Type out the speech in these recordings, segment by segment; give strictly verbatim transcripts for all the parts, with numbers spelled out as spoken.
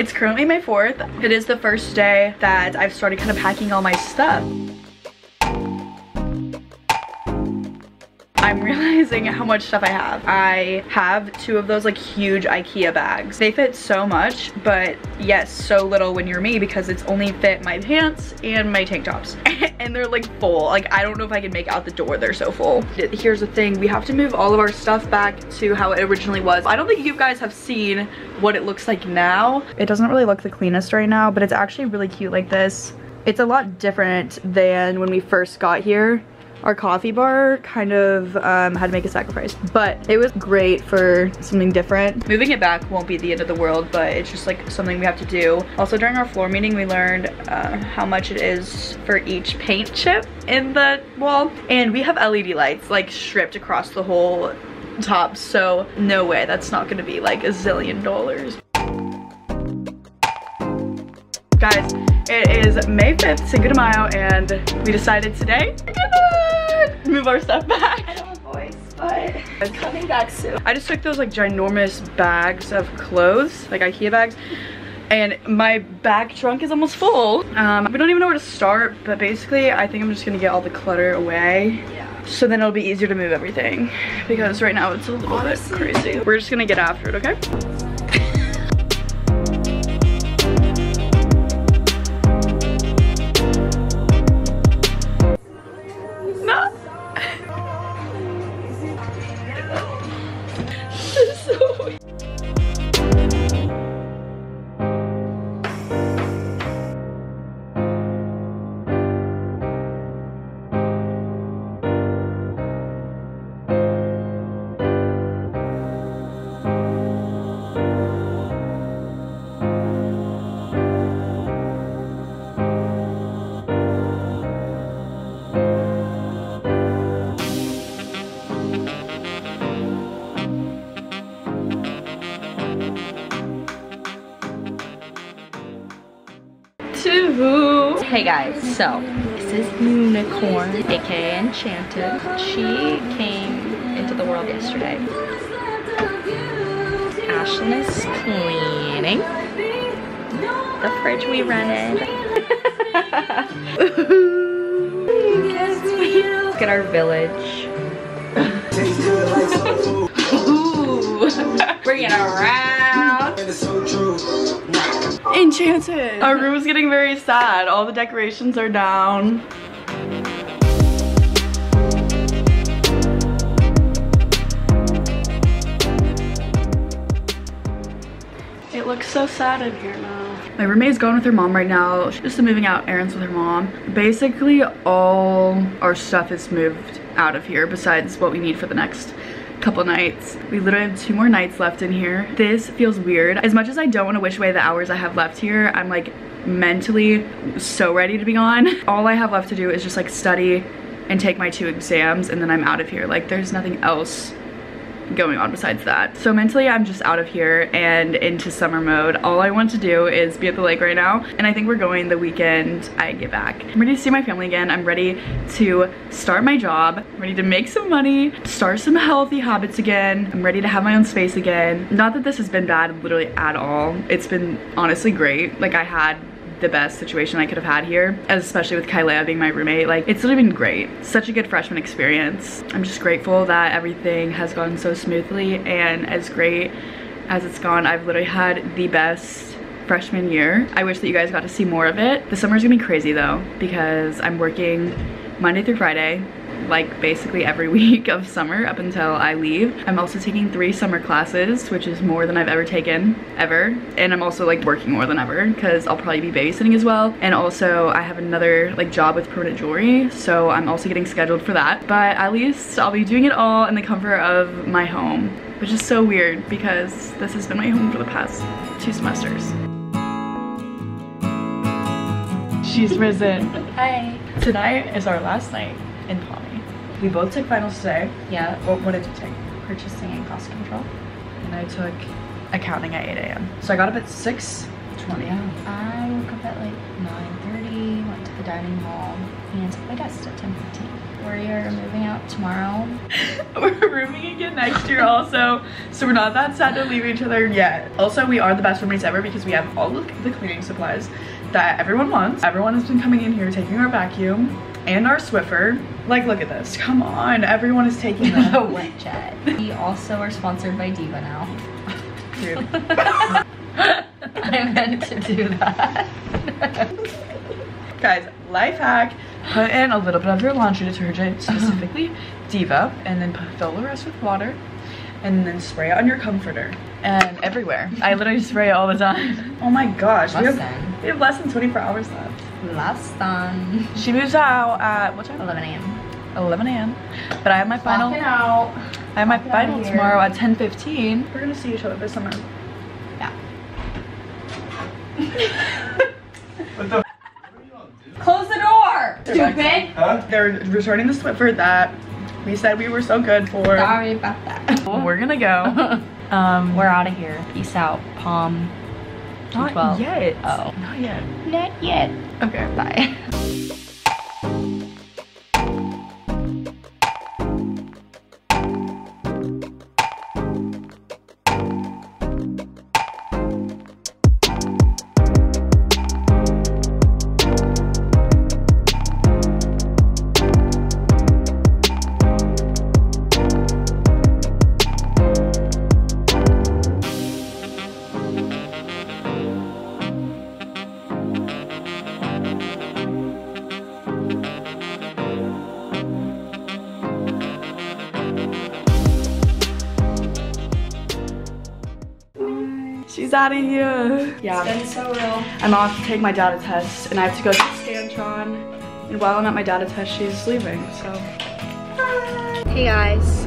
It's currently May fourth. It is the first day that I've started kind of packing all my stuff. I'm realizing how much stuff I have. I have two of those like huge IKEA bags. They fit so much, but yes, so little when you're me, because it's only fit my pants and my tank tops. And they're like full. Like, I don't know if I can make out the door, they're so full. Here's the thing, we have to move all of our stuff back to how it originally was. I don't think you guys have seen what it looks like now. It doesn't really look the cleanest right now, but it's actually really cute like this. It's a lot different than when we first got here. Our coffee bar kind of um, had to make a sacrifice, but it was great for something different. Moving it back won't be the end of the world, but it's just like something we have to do. Also, during our floor meeting, we learned uh, how much it is for each paint chip in the wall. And we have L E D lights like stripped across the whole top, so no way, that's not gonna be like a zillion dollars. Guys, it is May fifth, Cinco de Mayo, and we decided today we're gonna move our stuff back. I don't have a voice, but it's coming back soon. I just took those like ginormous bags of clothes, like IKEA bags, and my back trunk is almost full. Um, we don't even know where to start, but basically I think I'm just gonna get all the clutter away. Yeah. So then it'll be easier to move everything, because right now it's a little Honestly. bit crazy. We're just gonna get after it, okay? Hey guys, so this is Moonicorn, aka Enchanted. She came into the world yesterday. Ashlynn is cleaning the fridge we rented. Look at our village. Ooh. Bring it around. It is so true. Enchanted. Our room is getting very sad. All the decorations are down. It looks so sad in here now. My roommate's gone with her mom right now. She's just moving out errands with her mom. Basically, all our stuff is moved out of here besides what we need for the next couple nights. We literally have two more nights left in here. This feels weird. As much as I don't want to wish away the hours I have left here, I'm like mentally so ready to be gone. All I have left to do is just like study and take my two exams, and then I'm out of here. Like, there's nothing else going on besides that. So mentally, I'm just out of here and into summer mode. All I want to do is be at the lake right now, and I think we're going the weekend I get back. I'm ready to see my family again. I'm ready to start my job. I'm ready to make some money, start some healthy habits again. I'm ready to have my own space again. Not that this has been bad literally at all. It's been honestly great. Like, I had the best situation I could have had here, especially with Kylea being my roommate. Like, it's really been great. Such a good freshman experience. I'm just grateful that everything has gone so smoothly, and as great as it's gone, I've literally had the best freshman year. I wish that you guys got to see more of it. The summer's gonna be crazy though, because I'm working Monday through Friday, like basically every week of summer up until I leave. I'm also taking three summer classes, which is more than I've ever taken, ever. And I'm also like working more than ever, because I'll probably be babysitting as well. And also I have another like job with permanent jewelry, so I'm also getting scheduled for that. But at least I'll be doing it all in the comfort of my home, which is so weird because this has been my home for the past two semesters. She's risen. Hi. Tonight is our last night in Palm. We both took finals today. Yeah. What, what did you take? Purchasing and cost control. And I took accounting at eight A M So I got up at six twenty. Yeah. I woke up at like nine thirty, went to the dining hall, and took my test at ten fifteen. We are moving out tomorrow. We're rooming again next year also, so we're not that sad to leave each other yet. Also, we are the best roommates ever because we have all of the cleaning supplies that everyone wants. Everyone has been coming in here taking our vacuum and our Swiffer. Like, look at this. Come on, everyone is taking them. The wet jet. We also are sponsored by D.Va now. Dude. I meant to do that. Guys, life hack, put in a little bit of your laundry detergent, specifically D.Va, and then fill the rest with water, and then spray it on your comforter and everywhere. I literally spray it all the time. Oh my gosh, we have, we have less than twenty-four hours left. Last time. She moves out at what time? eleven a m eleven a m But I have my final. Out. I have my Lock final tomorrow at ten fifteen. We're gonna see each other this summer. Yeah. What the? Close the door, stupid! Huh? They're returning the Swiffer that we said we were so good for. Sorry about that. We're gonna go. um, We're out of here. Peace out, Palm. Not twelve. Yet. Oh. Not yet. Not yet. Okay, bye. She's out of here. Yeah. It's been so real. I'm off to take my data test, and I have to go to Scantron. And while I'm at my data test, she's leaving, so. Bye. Hey guys.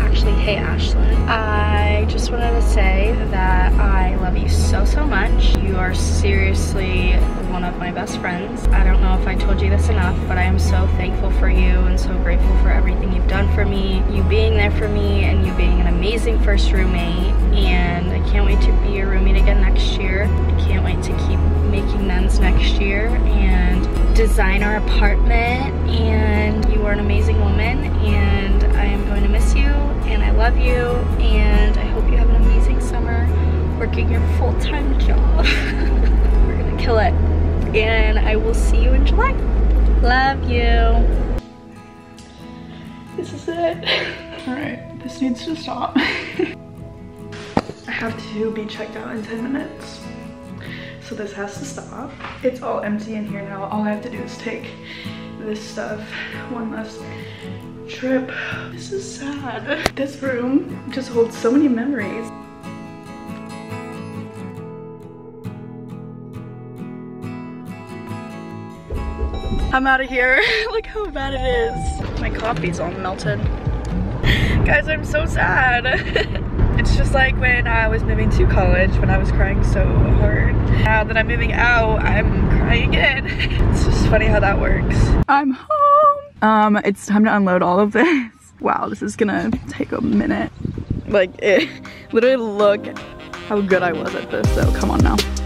Actually, hey Ashlynn. I just wanted to say that I love you so, so much. You are seriously one of my best friends. I don't know if I told you this enough, but I am so thankful for you and so grateful for everything you've done for me, you being there for me, and you being an amazing first roommate. And I can't wait to be your roommate again next year. I can't wait to keep making amends next year and design our apartment. And you are an amazing woman, and I am going to miss you, and I love you, and I hope you have an amazing summer working your full-time job. We're gonna kill it, and I will see you in July. Love you. This is it. All right, this needs to stop. I have to be checked out in ten minutes, so this has to stop. It's all empty in here now. All I have to do is take this stuff. One last trip. This is sad. This room just holds so many memories. I'm out of here. Look how bad it is. My coffee's all melted. Guys, I'm so sad. It's just like when I was moving to college, when I was crying so hard. Now that I'm moving out, I'm crying again. It's just funny how that works. I'm home. Um, it's time to unload all of this. Wow, this is gonna take a minute. Like, it, literally look how good I was at this, so come on now.